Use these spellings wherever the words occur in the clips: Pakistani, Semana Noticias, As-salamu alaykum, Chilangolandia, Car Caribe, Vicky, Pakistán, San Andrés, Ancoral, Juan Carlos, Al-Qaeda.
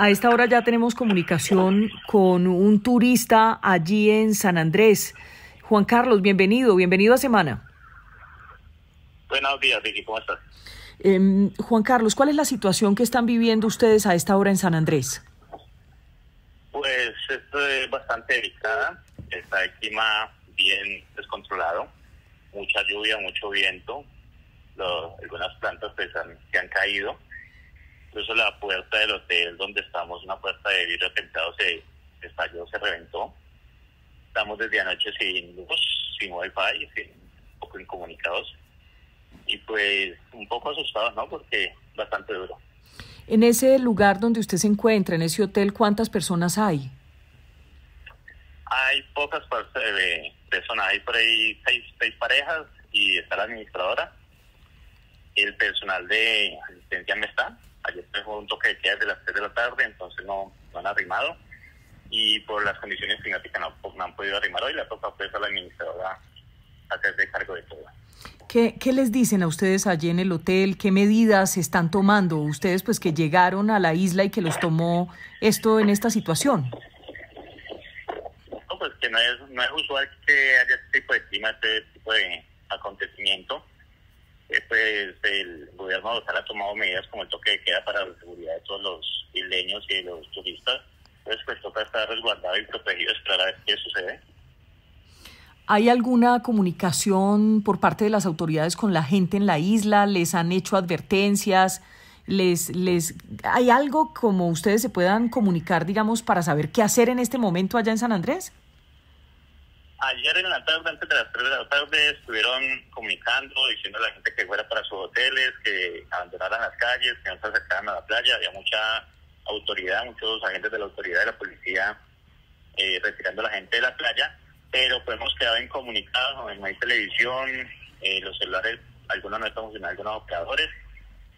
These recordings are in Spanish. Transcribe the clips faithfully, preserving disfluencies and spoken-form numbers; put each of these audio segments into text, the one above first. A esta hora ya tenemos comunicación con un turista allí en San Andrés. Juan Carlos, bienvenido, bienvenido a Semana. Buenos días, Vicky, ¿cómo estás? Eh, Juan Carlos, ¿cuál es la situación que están viviendo ustedes a esta hora en San Andrés? Pues es bastante delicada, está el clima bien descontrolado, mucha lluvia, mucho viento, Lo, algunas plantas pues han, que han caído, incluso la puerta del hotel donde estamos, una puerta de vidrio templado se, se estalló, se reventó. Estamos desde anoche sin luz, sin wifi, sin, un poco incomunicados y pues un poco asustados, ¿no? Porque bastante duro. En ese lugar donde usted se encuentra, en ese hotel, ¿cuántas personas hay? Hay pocas eh, personas, hay por ahí seis, seis parejas y está la administradora. El personal de asistencia no está. Ayer fue un toque de queda desde las tres de la tarde, entonces no, no han arrimado. Y por las condiciones climáticas no, no han podido arrimar hoy. La toca pues a la administradora hacerse cargo de todo. ¿Qué, ¿Qué les dicen a ustedes allí en el hotel? ¿Qué medidas están tomando ustedes pues que llegaron a la isla y que los tomó esto en esta situación? No, pues que no es, no es usual que haya este tipo de clima, este tipo de acontecimiento. Eh, pues el gobierno local ha tomado medidas como el toque de queda para la seguridad de todos los isleños y de los turistas. Entonces pues toca estar resguardado y protegido, esperar a ver qué sucede. ¿Hay alguna comunicación por parte de las autoridades con la gente en la isla? ¿Les han hecho advertencias? ¿Les, les... ¿Hay algo como ustedes se puedan comunicar, digamos, para saber qué hacer en este momento allá en San Andrés? Ayer en la tarde, antes de las tres de la tarde, estuvieron comunicando, diciendo a la gente que fuera para sus hoteles, que abandonaran las calles, que no se acercaran a la playa. Había mucha autoridad, muchos agentes de la autoridad y la policía eh, retirando a la gente de la playa, pero pues hemos quedado incomunicados, no hay televisión, eh, los celulares, algunos no están funcionando, algunos operadores,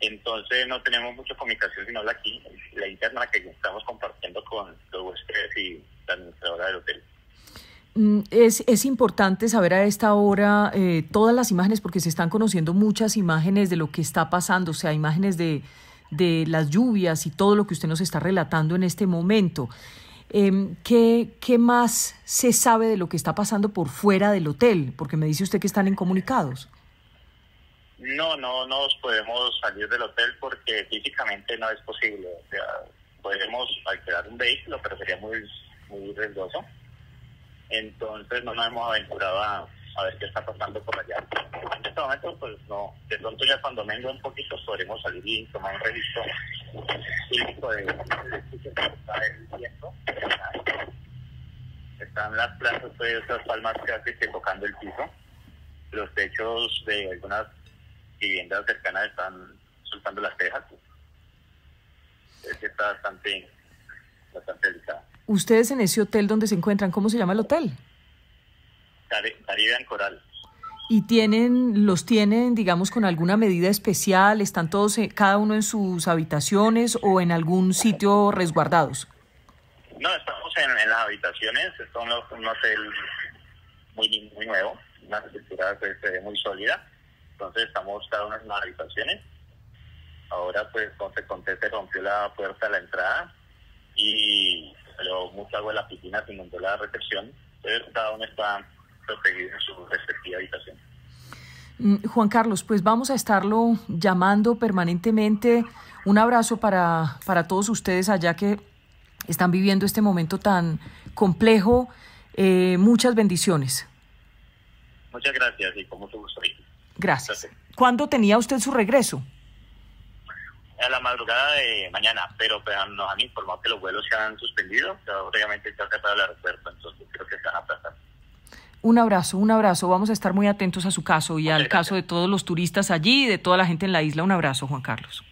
entonces no tenemos mucha comunicación sino la, aquí, la interna que estamos compartiendo con los huéspedes y la administradora del hotel. Es, es importante saber a esta hora eh, todas las imágenes, porque se están conociendo muchas imágenes de lo que está pasando, o sea, imágenes de, de las lluvias y todo lo que usted nos está relatando en este momento. Eh, ¿qué, ¿Qué más se sabe de lo que está pasando por fuera del hotel? Porque me dice usted que están incomunicados. No, no nos podemos salir del hotel porque físicamente no es posible. O sea, podemos alquilar un vehículo, pero sería muy, muy riesgoso. Entonces no nos hemos aventurado a, a ver qué está pasando por allá. En este momento, pues no. De pronto ya cuando venga un poquito podremos salir y tomar un registro físico de del viento. Están las plantas, pues, las palmas casi que tocando el piso. Los techos de algunas viviendas cercanas están soltando las tejas. Es que está bastante, bastante delicado. Ustedes en ese hotel donde se encuentran, ¿cómo se llama el hotel? Caribe, Ancoral. ¿Y tienen, los tienen, digamos, con alguna medida especial? ¿Están todos, cada uno en sus habitaciones o en algún sitio resguardados? No, estamos en, en las habitaciones. Es un, un hotel muy, muy nuevo, una estructura pues, muy sólida. Entonces estamos cada uno en las habitaciones. Ahora, pues, como se conteste, rompió la puerta de la entrada y pero mucho agua de la piscina se inundó la recepción. Entonces cada uno está protegido en su respectiva habitación. Juan Carlos, pues vamos a estarlo llamando permanentemente. Un abrazo para, para todos ustedes allá que están viviendo este momento tan complejo. Eh, muchas bendiciones. Muchas gracias y con mucho gusto. Gracias. Gracias. ¿Cuándo tenía usted su regreso? A la madrugada de mañana, pero pues, nos han informado que los vuelos se han suspendido, pero obviamente está cerrado el aeropuerto, entonces creo que se van a aplazar. Un abrazo, un abrazo. Vamos a estar muy atentos a su caso y Muchas al gracias. Caso de todos los turistas allí y de toda la gente en la isla. Un abrazo, Juan Carlos.